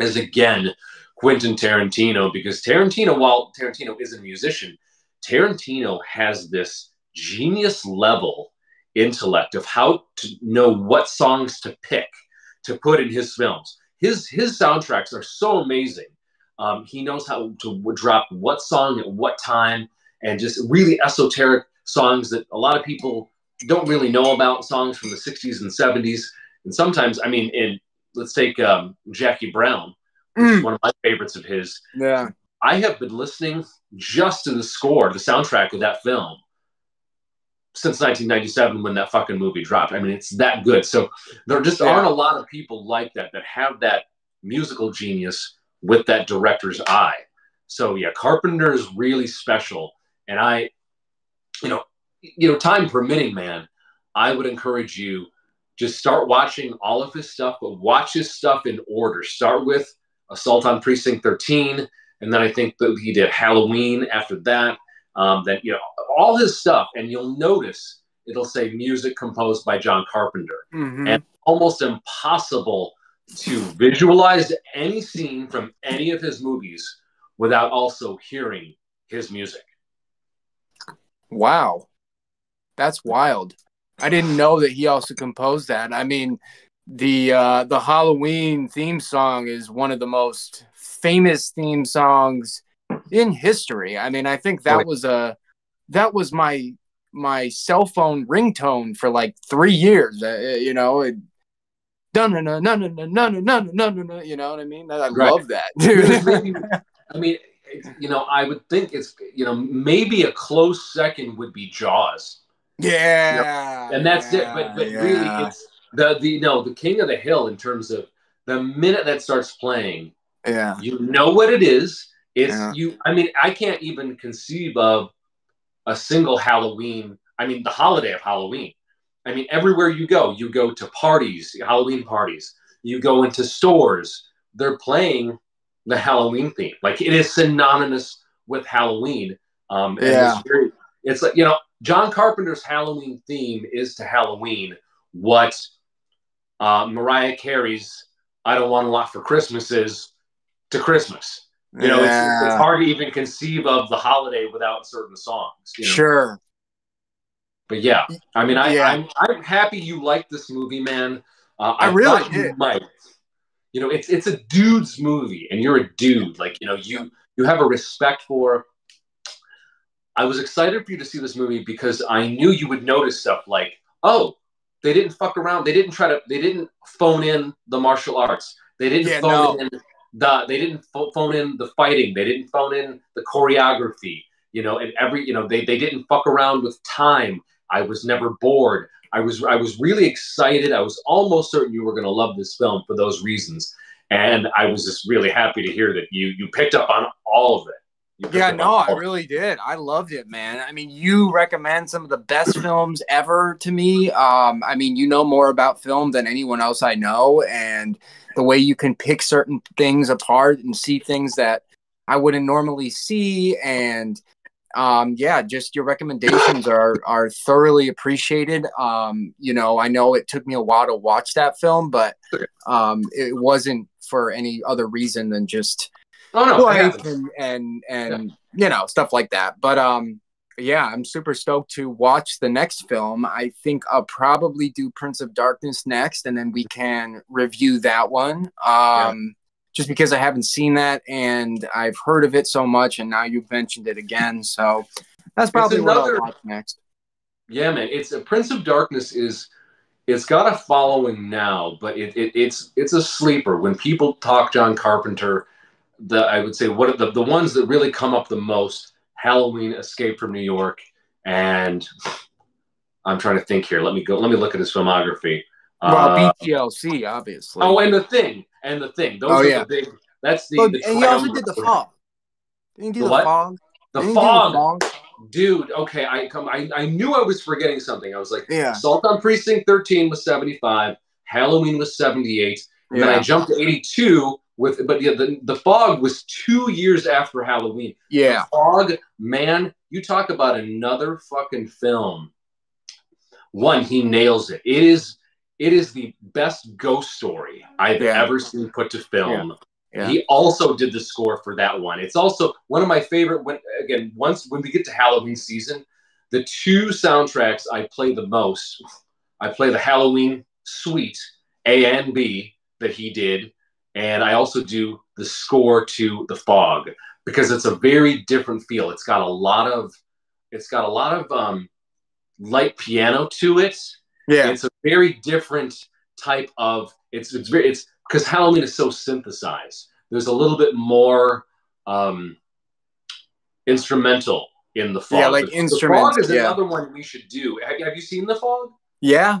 is, again, Quentin Tarantino, because Tarantino, while Tarantino is a musician, Tarantino has this genius level intellect of how to know what songs to pick to put in his films. His his soundtracks are so amazing. Um, he knows how to drop what song at what time, and just really esoteric songs that a lot of people don't really know about. Songs from the sixties and seventies, and sometimes, I mean, in let's take um, Jackie Brown. mm. one of my favorites of his. Yeah. I have been listening just to the score, the soundtrack of that film, since nineteen ninety-seven when that fucking movie dropped. I mean, it's that good. So there just yeah. aren't a lot of people like that that have that musical genius with that director's eye. So yeah, Carpenter is really special. And I, you know, you know, time permitting, man, I would encourage you just start watching all of his stuff, but watch his stuff in order. Start with Assault on Precinct thirteen, and then I think that he did Halloween after that. Um, then, you know, all his stuff, and you'll notice it'll say music composed by John Carpenter. Mm-hmm. And almost impossible to visualize any scene from any of his movies without also hearing his music. Wow. That's wild. I didn't know that he also composed that. I mean, the uh, the Halloween theme song is one of the most famous theme songs in history. I mean, I think that was a that was my my cell phone ringtone for like three years. Uh, you know, it, dun dun dun dun dun dun dun dun dun. You know what I mean? I love that, dude. I mean, you know, I would think it's, you know, maybe a close second would be Jaws. Yeah, you know, and that's yeah, it. But but yeah. really, it's the the no the King of the Hill in terms of the minute that starts playing. Yeah, you know what it is. It's yeah. you. I mean, I can't even conceive of a single Halloween. I mean, the holiday of Halloween. I mean, everywhere you go, you go to parties, Halloween parties. You go into stores. They're playing the Halloween theme. Like, it is synonymous with Halloween. Um, and yeah, it's, very, it's like, you know, John Carpenter's Halloween theme is to Halloween what uh, Mariah Carey's I Don't Want a Lot for Christmas is to Christmas. You know, yeah. it's, it's hard to even conceive of the holiday without certain songs. You know? Sure. But yeah, I mean, I, yeah. I'm, I'm happy you like this movie, man. Uh, I, I really did. You might. You know, it's it's a dude's movie, and you're a dude. Like, you know, you, you have a respect for... I was excited for you to see this movie because I knew you would notice stuff like, oh, they didn't fuck around. They didn't try to, they didn't phone in the martial arts. They didn't yeah, phone no. in the, they didn't phone in the fighting. They didn't phone in the choreography, you know, and every, you know, they, they didn't fuck around with time. I was never bored. I was, I was really excited. I was almost certain you were going to love this film for those reasons. And I was just really happy to hear that you, you picked up on all of it. Yeah, no, I really did. I loved it, man. I mean, you recommend some of the best films ever to me. Um, I mean, you know more about film than anyone else I know, and the way you can pick certain things apart and see things that I wouldn't normally see. And um, yeah, just your recommendations are, are thoroughly appreciated. Um, you know, I know it took me a while to watch that film, but um, it wasn't for any other reason than just... Oh, no, and and, and yeah. you know, stuff like that. But um, yeah, I'm super stoked to watch the next film. I think I'll probably do Prince of Darkness next, and then we can review that one. Um, yeah. Just because I haven't seen that, and I've heard of it so much, and now you've mentioned it again. So that's probably another, what I'll watch next. Yeah, man. It's a, Prince of Darkness is... It's got a following now, but it, it it's it's a sleeper. When people talk John Carpenter... The, I would say what the, the ones that really come up the most, Halloween, Escape from New York, and I'm trying to think here. Let me go. Let me look at his filmography. Well, uh, B T L C, obviously. Oh, and The Thing. And The Thing. Those oh, are yeah. the big, that's the... But, the and he also did The Fog. Didn't he do The what? Fog? The Fog. The Fog. Dude, okay. I, come, I, I knew I was forgetting something. I was like, yeah. Assault on Precinct thirteen was seventy-five. Halloween was seventy-eight. And yeah. then I jumped to eighty-two... With, but yeah, the, the Fog was two years after Halloween. Yeah. The Fog, man, you talk about another fucking film. One, he nails it. It is it is the best ghost story I've yeah. ever seen put to film. Yeah. Yeah. He also did the score for that one. It's also one of my favorite, when, again, once when we get to Halloween season, the two soundtracks I play the most, I play the Halloween Suite, A and B, that he did. And I also do the score to The Fog because it's a very different feel. It's got a lot of, it's got a lot of um, light piano to it. Yeah, it's a very different type of. It's it's very it's because Halloween is so synthesized. there's a little bit more um, instrumental in The Fog. Yeah, like instrumental. The Fog is yeah. another one we should do. Have, have you seen The Fog? Yeah.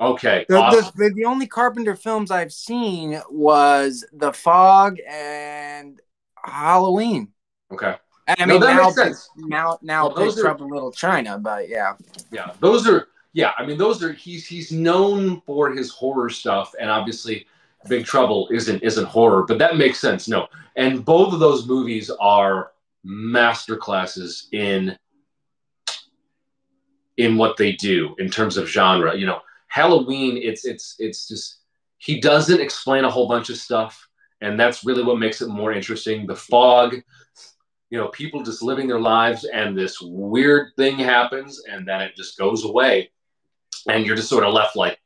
Okay. The, awesome. the, the only Carpenter films I've seen was The Fog and Halloween. Okay. I mean, no, that now, makes sense. now now well, Big Trouble in Little China, but yeah. Yeah, those are yeah, I mean those are he's he's known for his horror stuff, and obviously Big Trouble isn't isn't horror, but that makes sense. No. And both of those movies are masterclasses in in what they do in terms of genre. You know, Halloween, it's it's it's just he doesn't explain a whole bunch of stuff, and that's really what makes it more interesting. The Fog, you know, people just living their lives and this weird thing happens and then it just goes away. And you're just sort of left like,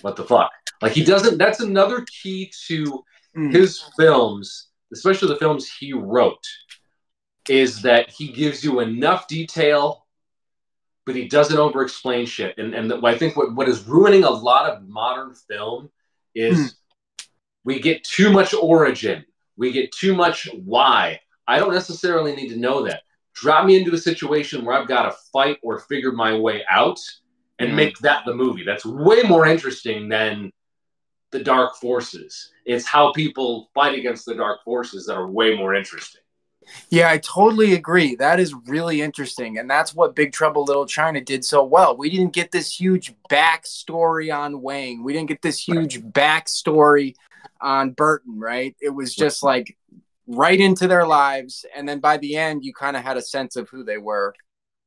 what the fuck? Like he doesn't, that's another key to mm. his films, especially the films he wrote, is that he gives you enough detail, but he doesn't over explain shit. And, and I think what, what is ruining a lot of modern film is mm. we get too much origin. We get too much why. I don't necessarily need to know that. Drop me into a situation where I've got to fight or figure my way out and mm. make that the movie. That's way more interesting than the dark forces. It's how people fight against the dark forces that are way more interesting. Yeah, I totally agree. That is really interesting. And that's what Big Trouble Little China did so well. We didn't get this huge backstory on Wang. We didn't get this huge right. backstory on Burton, right? It was just right. like... right into their lives, and then by the end you kind of had a sense of who they were,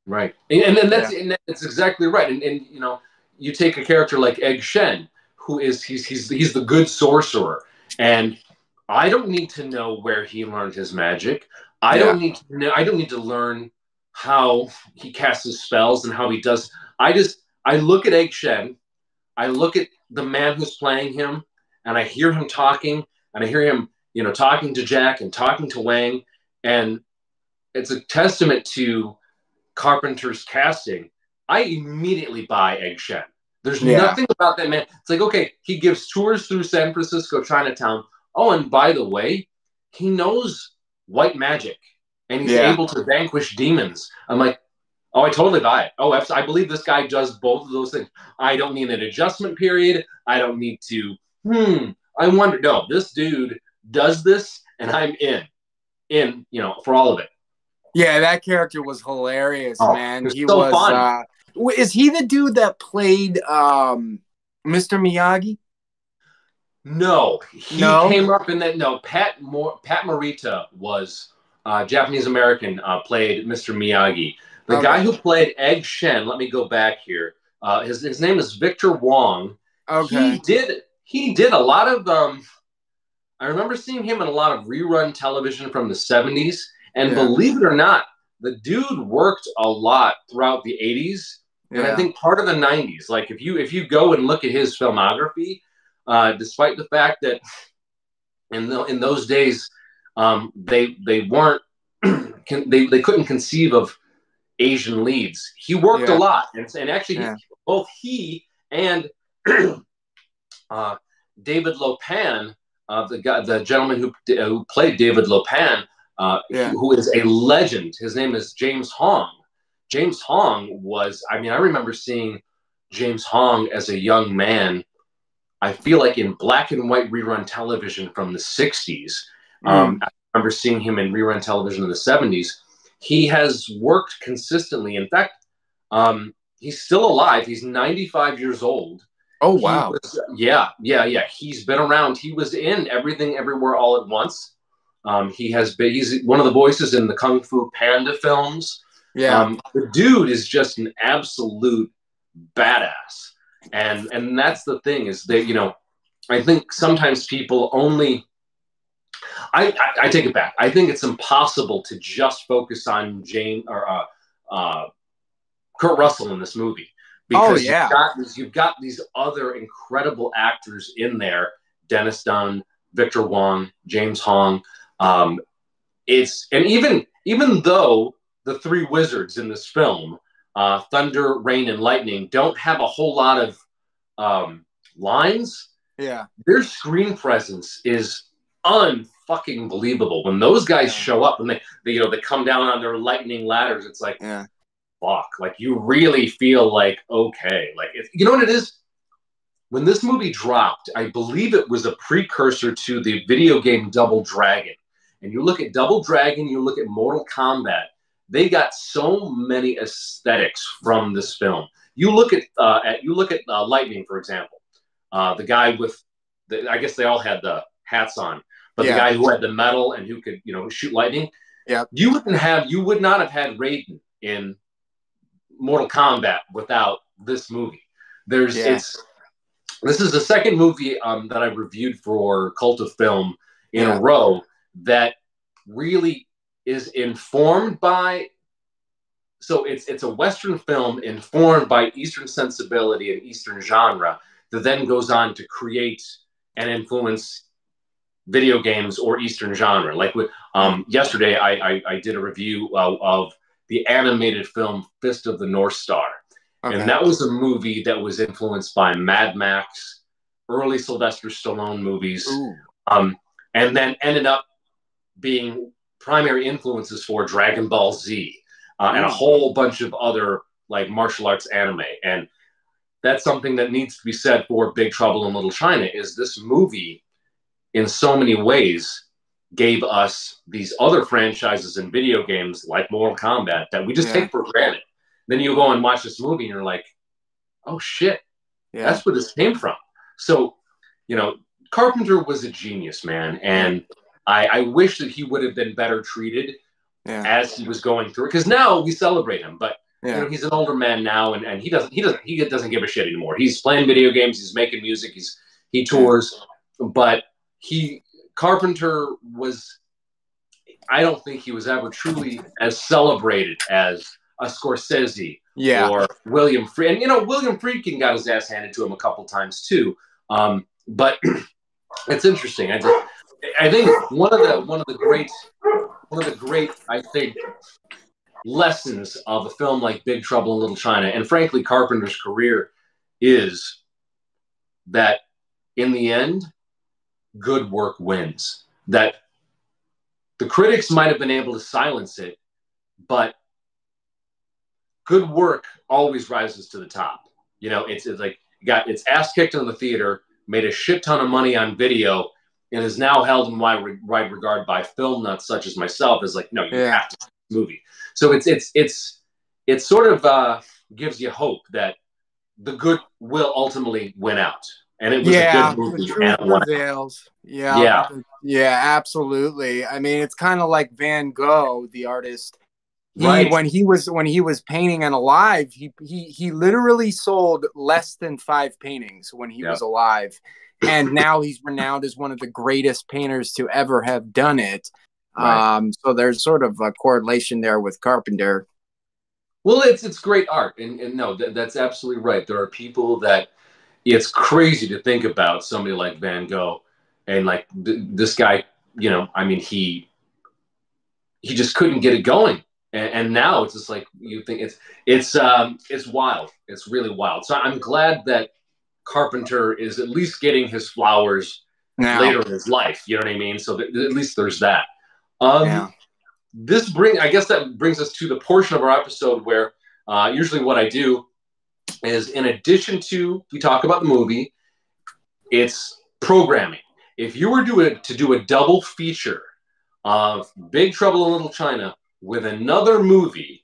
right? And then that's yeah. and that's exactly right. And, and you know, you take a character like Egg Shen, who is he's he's he's the good sorcerer, and I don't need to know where he learned his magic. I yeah. don't need to know, I don't need to learn how he casts his spells and how he does. I just I look at Egg Shen, I look at the man who's playing him, and I hear him talking, and I hear him. You know, talking to Jack and talking to Wang, and it's a testament to Carpenter's casting. I immediately buy Egg Shen. There's yeah. nothing about that man. It's like, okay, he gives tours through San Francisco, Chinatown. Oh, and by the way, he knows white magic, and he's yeah. able to vanquish demons. I'm like, oh, I totally buy it. Oh, I believe this guy does both of those things. I don't need an adjustment period. I don't need to, hmm, I wonder. No, this dude... does this and I'm in in you know, for all of it. Yeah, that character was hilarious. Oh, man, was he so was fun. Uh, is he the dude that played um Mister Miyagi? No, he no? came up in that. No, Pat Mor Pat Morita was uh Japanese American, uh played Mister Miyagi. The okay. guy who played Egg Shen, let me go back here, uh his, his name is Victor Wong. Okay, he did he did a lot of um I remember seeing him in a lot of rerun television from the seventies. And yeah. believe it or not, the dude worked a lot throughout the eighties. Yeah. And I think part of the nineties. Like, if you if you go and look at his filmography, uh, despite the fact that in, the, in those days, um, they, they weren't, they, they couldn't conceive of Asian leads. He worked yeah. a lot. And, and actually, yeah. he, both he and uh, David Lo Pan, Uh, the guy, the gentleman who uh, who played David Lo Pan, uh, yeah. who, who is a legend. His name is James Hong. James Hong was, I mean, I remember seeing James Hong as a young man, I feel like in black and white rerun television from the sixties. Mm. Um, I remember seeing him in rerun television in the seventies. He has worked consistently. In fact, um, he's still alive. He's ninety-five years old. Oh, wow. Was, yeah, yeah, yeah. He's been around. He was in Everything Everywhere All at Once. Um, he has been, he's one of the voices in the Kung Fu Panda films. Yeah. Um, the dude is just an absolute badass. And, and that's the thing is that, you know, I think sometimes people only, I, I, I take it back. I think it's impossible to just focus on Jane or uh, uh, Kurt Russell in this movie. Because oh, yeah. you've got, these, you've got these other incredible actors in there. Dennis Dunn, Victor Wong, James Hong. Um, it's, and even, even though the three wizards in this film, uh, Thunder, Rain, and Lightning, don't have a whole lot of um, lines, yeah. their screen presence is unfucking believable. When those guys yeah. show up and they, they, you know, they come down on their lightning ladders, it's like, yeah. fuck. Like, you really feel like, okay. Like, if, you know what it is? When this movie dropped, I believe it was a precursor to the video game Double Dragon. And you look at Double Dragon, you look at Mortal Kombat, they got so many aesthetics from this film. You look at, uh, at you look at uh, Lightning, for example. Uh, the guy with, the, I guess they all had the hats on, but yeah. the guy who had the metal and who could, you know, shoot lightning. Yeah, you wouldn't have, you would not have had Raiden in Mortal Kombat without this movie. There's, yeah. it's, this is the second movie um, that I reviewed for Cult of Film in yeah. a row that really is informed by, so it's it's a Western film informed by Eastern sensibility and Eastern genre that then goes on to create and influence video games or Eastern genre. Like with, um, yesterday, I, I, I did a review uh, of the animated film Fist of the North Star. Okay. And that was a movie that was influenced by Mad Max, early Sylvester Stallone movies, um, and then ended up being primary influences for Dragon Ball Z uh, and a whole bunch of other like martial arts anime. And that's something that needs to be said for Big Trouble in Little China, is this movie in so many ways gave us these other franchises and video games like Mortal Kombat that we just yeah. take for granted. Then you go and watch this movie and you're like, oh shit, yeah. that's where this came from. So, you know, Carpenter was a genius, man. And I, I wish that he would have been better treated yeah. as he was going through it. Because now we celebrate him, but yeah. you know, he's an older man now, and, and he doesn't he doesn't he doesn't give a shit anymore. He's playing video games, he's making music, he's he tours, but he Carpenter was, I don't think he was ever truly as celebrated as a Scorsese yeah. or William Friedkin. And you know, William Friedkin got his ass handed to him a couple times too. Um, but it's interesting. I just, I think one of the one of the great one of the great I think lessons of a film like Big Trouble in Little China, and frankly Carpenter's career, is that in the end, good work wins. That the critics might have been able to silence it, but good work always rises to the top. You know, it's, it's like got its ass kicked in the theater, made a shit ton of money on video, and is now held in wide, wide regard by film nuts such as myself as like, no, you yeah. have to see this movie. So it's it's it's it sort of uh, gives you hope that the good will ultimately win out, and it was yeah, a good movie. Yeah, the truth prevails. Yeah, yeah, yeah, absolutely. I mean, it's kind of like Van Gogh, the artist. He, right. When he was when he was painting and alive, he he he literally sold less than five paintings when he yep. was alive. And now he's renowned as one of the greatest painters to ever have done it. Right. Um, so there's sort of a correlation there with Carpenter. Well, it's it's great art. And, and no, th that's absolutely right. There are people that it's crazy to think about somebody like Van Gogh. And like th this guy, you know, I mean, he he just couldn't get it going. And, and now it's just like you think it's it's um, it's wild. It's really wild. So I'm glad that Carpenter is at least getting his flowers now. Later in his life. You know what I mean? So th at least there's that. Um, yeah. This bring I guess that brings us to the portion of our episode where uh, usually what I do is, in addition to we talk about the movie, it's programming. If you were to to do a double feature of Big Trouble in Little China with another movie,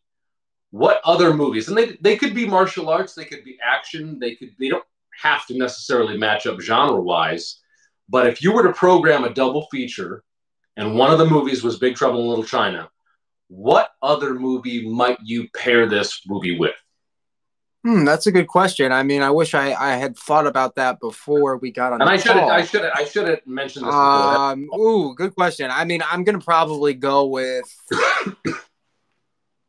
what other movies? And they they could be martial arts, they could be action, they could they don't have to necessarily match up genre-wise. But if you were to program a double feature, and one of the movies was Big Trouble in Little China, what other movie might you pair this movie with? Hmm, that's a good question. I mean, I wish I I had thought about that before we got on. And I should I should I should have mentioned this before. Um, ooh, good question. I mean, I'm gonna probably go with.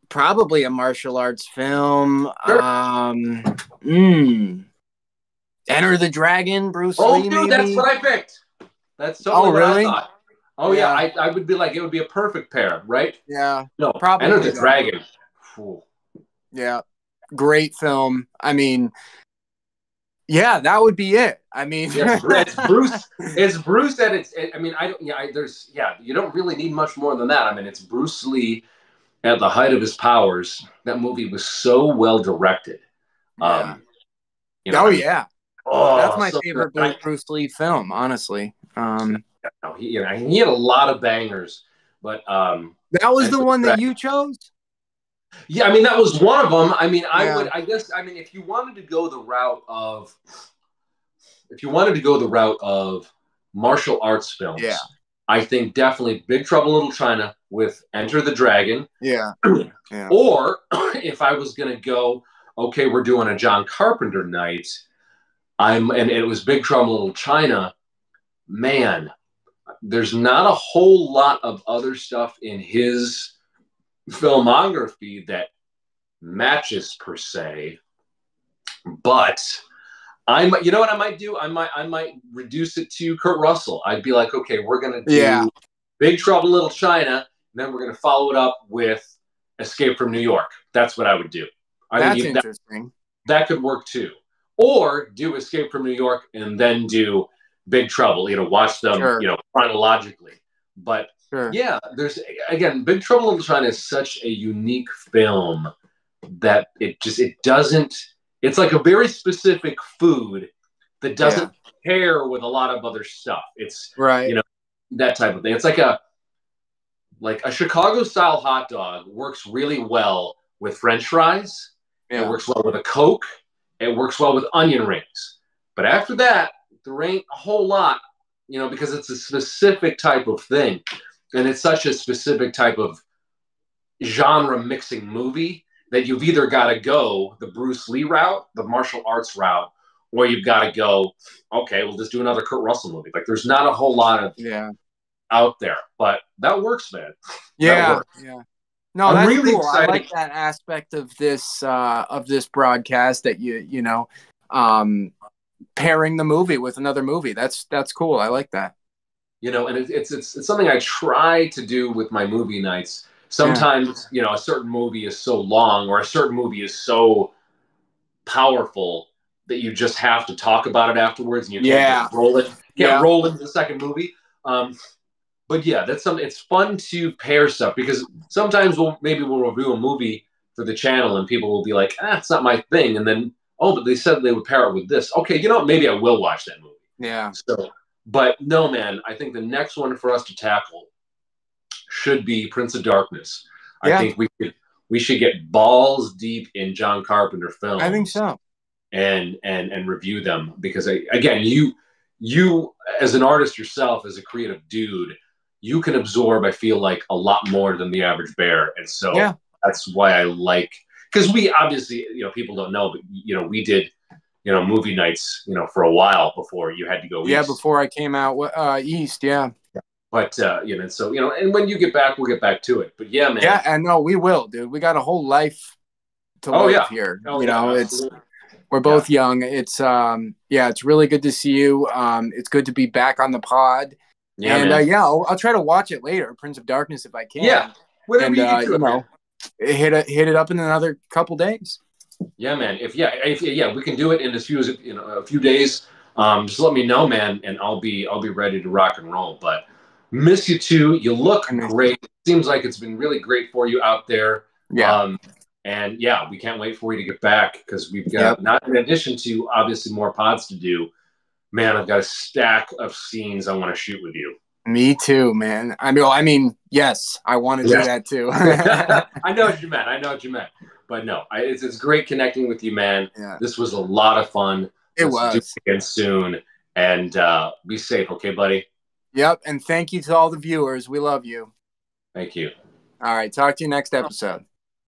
Probably a martial arts film. Sure. Um, mm, Enter the Dragon, Bruce Lee. Oh, dude, maybe? That's what I picked. That's so. Totally oh, really? What I thought. Oh, yeah. yeah I, I would be like, it would be a perfect pair, right? Yeah. No, probably. Enter the though. Dragon. Cool. Yeah, great film. I mean, Yeah, that would be it. I mean, yeah, it's Bruce. It's Bruce that it's. It, I mean, I don't. Yeah, I, there's. Yeah, you don't really need much more than that. I mean, it's Bruce Lee at the height of his powers. That movie was so well directed. Yeah. Um, you know, oh I mean, yeah. Oh, that's my so favorite good. Bruce Lee film, honestly. Um, he, you know, he had a lot of bangers, but um, that was the one that you chose. Yeah, I mean that was one of them. I mean, I yeah. would, I guess, I mean, if you wanted to go the route of, if you wanted to go the route of martial arts films, yeah. I think definitely Big Trouble in Little China with Enter the Dragon. Yeah. yeah. Or if I was gonna go, okay, we're doing a John Carpenter night. I'm, and it was Big Trouble in Little China. Man, there's not a whole lot of other stuff in his filmography that matches per se, but I'm, you know what I might do? I might, I might reduce it to Kurt Russell. I'd be like, okay, we're going to do yeah. Big Trouble in Little China. And then we're going to follow it up with Escape from New York. That's what I would do. I That's mean, interesting. That, that could work too. Or do Escape from New York and then do Big Trouble, you know, watch them, sure. you know, chronologically, but Sure. Yeah, there's again, Big Trouble in Little China is such a unique film that it just it doesn't. It's like a very specific food that doesn't yeah. pair with a lot of other stuff. It's right, you know, that type of thing. It's like a like a Chicago style hot dog works really well with French fries. Yeah. It works well with a Coke. It works well with onion rings. But after that, there ain't a whole lot, you know, because it's a specific type of thing. And it's such a specific type of genre mixing movie that you've either got to go the Bruce Lee route, the martial arts route, or you've got to go, okay, we'll just do another Kurt Russell movie. Like there's not a whole lot of yeah. out there, but that works, man. Yeah. Works. Yeah. No, I'm that's really cool. Excited. I like that aspect of this, uh, of this broadcast that you, you know, um, pairing the movie with another movie. That's, that's cool. I like that. You know, and it, it's, it's it's something I try to do with my movie nights. Sometimes, yeah. you know, a certain movie is so long or a certain movie is so powerful that you just have to talk about it afterwards and you can't yeah. just roll it. Can't yeah. roll into the second movie. Um, but yeah, that's something. It's fun to pair stuff because sometimes we'll maybe we'll review a movie for the channel and people will be like, ah, it's not my thing. And then, oh, but they said they would pair it with this. Okay, you know what? Maybe I will watch that movie. Yeah. So. But no, man, I think the next one for us to tackle should be Prince of Darkness. Yeah. I think we could, we should get balls deep in John Carpenter films. I think so. And and and review them because I, again, you you as an artist yourself, as a creative dude, you can absorb. I feel like a lot more than the average bear, and so yeah. that's why I like because we obviously, you know, people don't know, but you know, we did. You know, movie nights, you know, for a while before you had to go east. Yeah, before I came out uh, east, yeah. But, uh, you know, so, you know, and when you get back, we'll get back to it. But, yeah, man. Yeah, and no, we will, dude. We got a whole life to oh, live yeah. here. Oh, you yeah, know, absolutely. It's we're both yeah. young. It's, um, yeah, it's really good to see you. Um, it's good to be back on the pod. Yeah, and, uh, yeah, I'll, I'll try to watch it later, Prince of Darkness, if I can. Yeah, whatever and, you uh, do, you know, hit, a, hit it up in another couple days. Yeah, man. If yeah, if yeah, we can do it in as few as you know a few days. Um, just let me know, man, and I'll be I'll be ready to rock and roll. But miss you too. You look great. Seems like it's been really great for you out there. Yeah. Um, and yeah, we can't wait for you to get back because we've got yep. not in addition to obviously more pods to do. Man, I've got a stack of scenes I want to shoot with you. Me too, man. I mean, I mean, yes, I want to yeah. do that too. I know what you meant. I know what you meant. But no, I, it's, it's great connecting with you, man. Yeah. This was a lot of fun. It Let's was. Do it again soon. And uh, be safe, okay, buddy? Yep, and thank you to all the viewers. We love you. Thank you. All right, talk to you next episode.